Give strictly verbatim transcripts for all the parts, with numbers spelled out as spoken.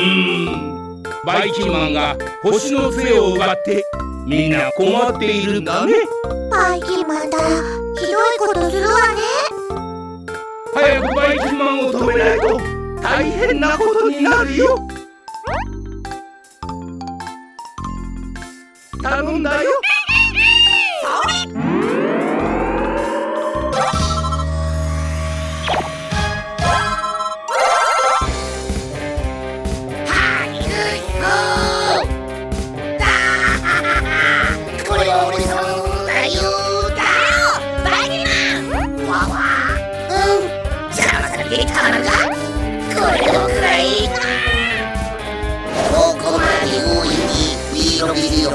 ん、バイキンマンが星の杖を奪ってみんな困っているんだね。バイキンマンだらひどいことするわね。早くバイキンマンを止めないと大変なことになるよ。頼んだよ。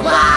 Bye.